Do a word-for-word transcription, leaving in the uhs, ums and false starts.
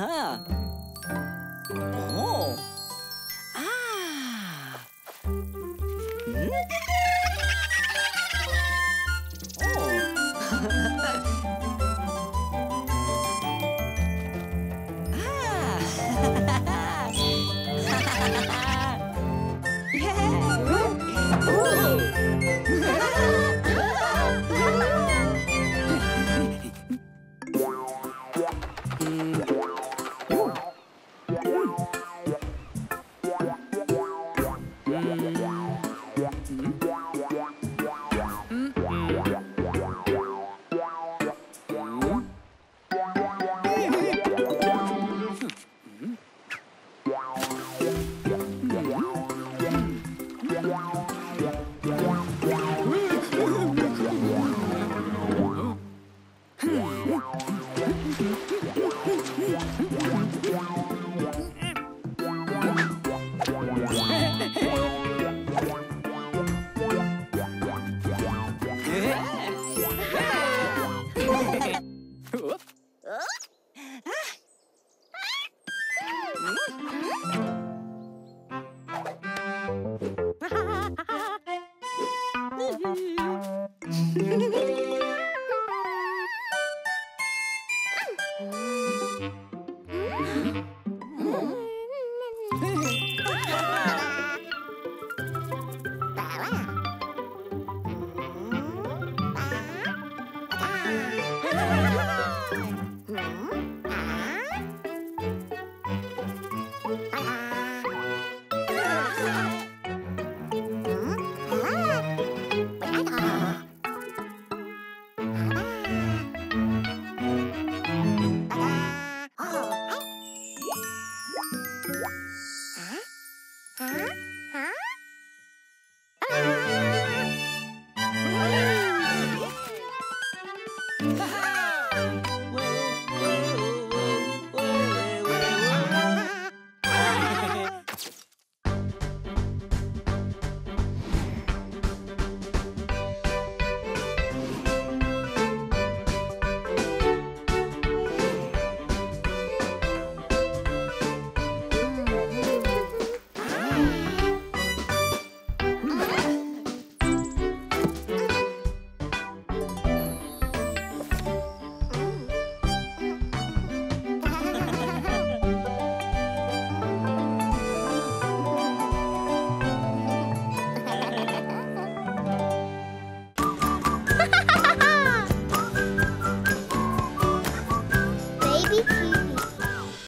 huh. Oh. Ah. Hmm? Oh. Ah. Yeah. Oh. Yeah.